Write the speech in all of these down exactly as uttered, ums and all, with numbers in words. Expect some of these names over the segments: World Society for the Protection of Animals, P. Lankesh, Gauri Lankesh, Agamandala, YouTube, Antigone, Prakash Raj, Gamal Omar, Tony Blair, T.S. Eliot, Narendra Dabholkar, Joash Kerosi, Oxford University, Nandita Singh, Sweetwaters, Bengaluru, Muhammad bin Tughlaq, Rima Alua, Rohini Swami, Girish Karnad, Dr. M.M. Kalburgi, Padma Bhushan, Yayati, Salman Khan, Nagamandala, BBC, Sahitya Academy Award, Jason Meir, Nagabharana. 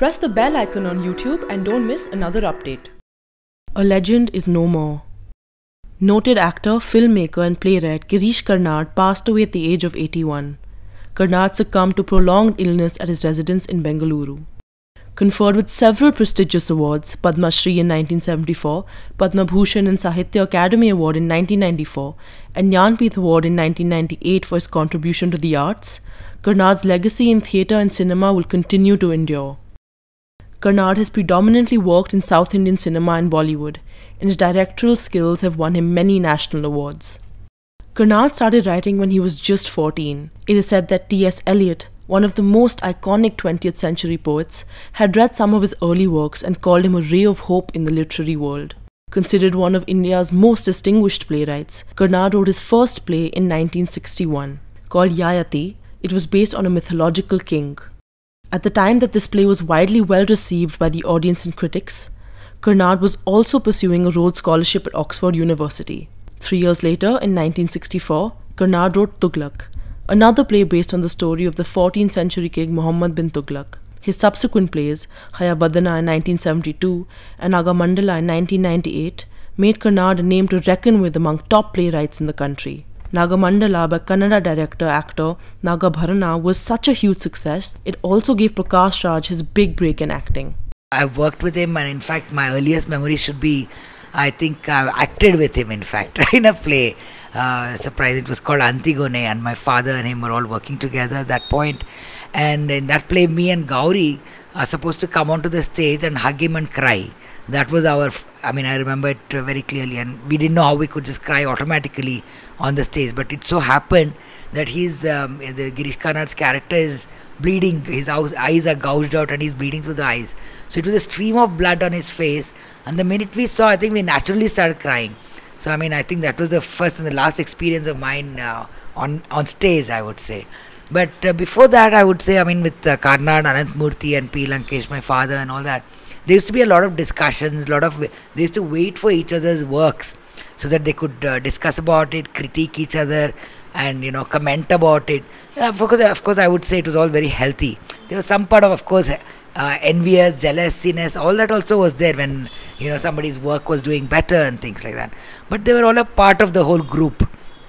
Press the bell icon on YouTube and don't miss another update. A legend is no more. Noted actor, filmmaker and playwright Girish Karnad passed away at the age of eighty-one. Karnad succumbed to prolonged illness at his residence in Bengaluru. Conferred with several prestigious awards, Padma Shri in nineteen seventy-four, Padma Bhushan and Sahitya Academy Award in nineteen ninety-four, and Jnanpith Award in nineteen ninety-eight for his contribution to the arts, Karnad's legacy in theatre and cinema will continue to endure. Karnad has predominantly worked in South Indian cinema and Bollywood, and his directorial skills have won him many national awards. Karnad started writing when he was just fourteen. It is said that T S Eliot, one of the most iconic twentieth century poets, had read some of his early works and called him a ray of hope in the literary world. Considered one of India's most distinguished playwrights, Karnad wrote his first play in nineteen sixty-one. Called Yayati, it was based on a mythological king. At the time that this play was widely well received by the audience and critics, Karnad was also pursuing a Rhodes scholarship at Oxford University. Three years later, in nineteen sixty-four, Karnad wrote Tughlaq, another play based on the story of the fourteenth century king Muhammad bin Tughlaq. His subsequent plays, Hayavadana in nineteen seventy-two and Agamandala in nineteen ninety-eight, made Karnad a name to reckon with among top playwrights in the country. Nagamandala by Kannada director-actor Nagabharana was such a huge success, it also gave Prakash Raj his big break in acting. I've worked with him, and in fact my earliest memory should be, I think I've acted with him in fact, in a play. Uh, surprise, it was called Antigone, and my father and him were all working together at that point. And in that play, me and Gauri are supposed to come onto the stage and hug him and cry. That was our, I mean, I remember it very clearly, and we didn't know how we could just cry automatically on the stage. But it so happened that he's, um, the Girish Karnad's character is bleeding, his eyes are gouged out and he's bleeding through the eyes. So it was a stream of blood on his face, and the minute we saw, I think we naturally started crying. So I mean, I think that was the first and the last experience of mine uh, on, on stage, I would say. But uh, before that, I would say, I mean, with uh, Karnad, Ananthmurthy and P. Lankesh, my father and all that, there used to be a lot of discussions, lot of, they used to wait for each other's works so that they could uh, discuss about it, critique each other and, you know, comment about it. Uh, of, course, of course, I would say it was all very healthy. There was some part of, of course, uh, envious, jealousiness, all that also was there when, you know, somebody's work was doing better and things like that. But they were all a part of the whole group.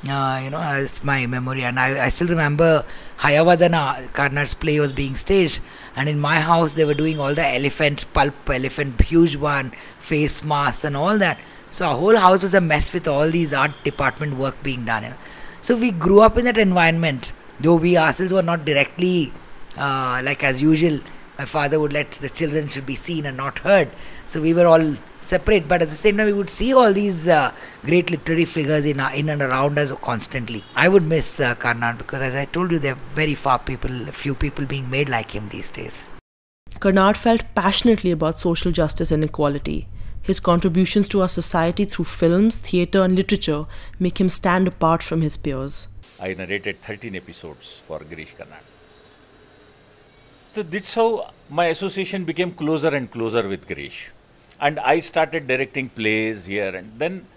Uh, you know, it's my memory, and I, I still remember Hayavadana, Karnad's play, was being staged, and in my house they were doing all the elephant pulp, elephant huge one, face masks and all that. So our whole house was a mess with all these art department work being done, you know. So we grew up in that environment, though we ourselves were not directly, uh, like as usual, my father would let the children should be seen and not heard. So we were all separate, but at the same time we would see all these uh, great literary figures in, uh, in and around us constantly. I would miss uh, Karnad, because as I told you, there are very far people, few people being made like him these days. Karnad felt passionately about social justice and equality. His contributions to our society through films, theatre and literature make him stand apart from his peers. I narrated thirteen episodes for Girish Karnad. So that's how my association became closer and closer with Girish. And I started directing plays here, and then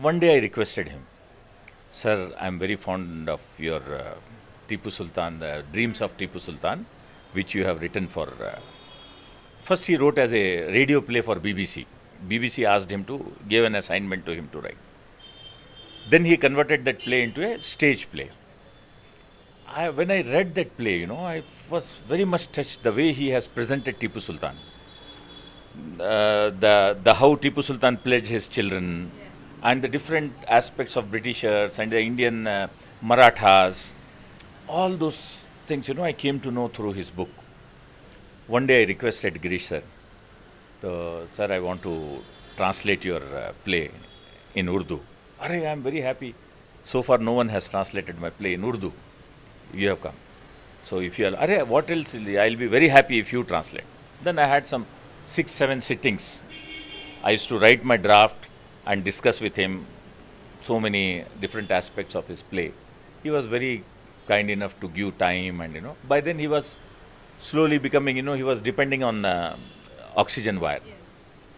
one day I requested him, "Sir, I am very fond of your uh, Tipu Sultan, the Dreams of Tipu Sultan, which you have written for." Uh, first he wrote as a radio play for B B C. B B C asked him to, gave an assignment to him to write. Then he converted that play into a stage play. I, when I read that play, you know, I was very much touched the way he has presented Tipu Sultan. Uh, the, the how Tipu Sultan pledged his children, yes, and the different aspects of Britishers and the Indian uh, Marathas, all those things, you know, I came to know through his book. One day I requested Girish, "Sir, so, sir, I want to translate your uh, play in Urdu." "Arey, I am very happy. So far no one has translated my play in Urdu. You have come. So if you are, Arey, what else, I will be very happy if you translate." Then I had some six, seven sittings. I used to write my draft and discuss with him so many different aspects of his play. He was very kind enough to give time, and you know, by then he was slowly becoming, you know, he was depending on uh, oxygen wire. Yes.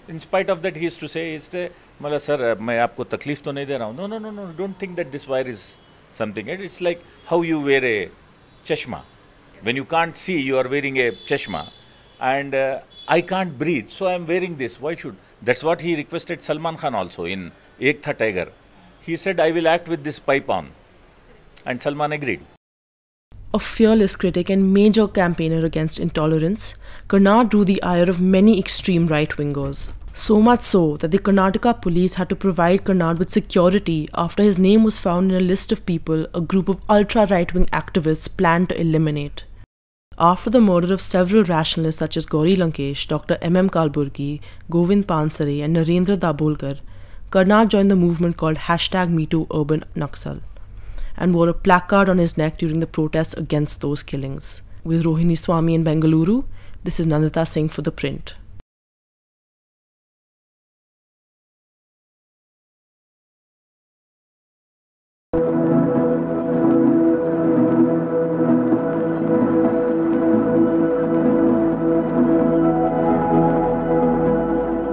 In spite of that, he used to say, he used to, "Mala, sir, main aapko takleef to nahi de raha hoon." No, no, no, no, don't think that this wire is something. It's like how you wear a chashma. When you can't see, you are wearing a chashma. and uh, I can't breathe, so I am wearing this, why should? That's what he requested Salman Khan also in Ek Tha Tiger. He said, I will act with this pipe on, and Salman agreed. A fearless critic and major campaigner against intolerance, Karnad drew the ire of many extreme right-wingers. So much so that the Karnataka police had to provide Karnad with security after his name was found in a list of people a group of ultra-right-wing activists planned to eliminate. After the murder of several rationalists such as Gauri Lankesh, Doctor M M Kalburgi, Govind Pansari and Narendra Dabholkar, Karnad joined the movement called hashtag Me Too Urban Naxal and wore a placard on his neck during the protests against those killings. With Rohini Swami in Bengaluru, this is Nandita Singh for The Print.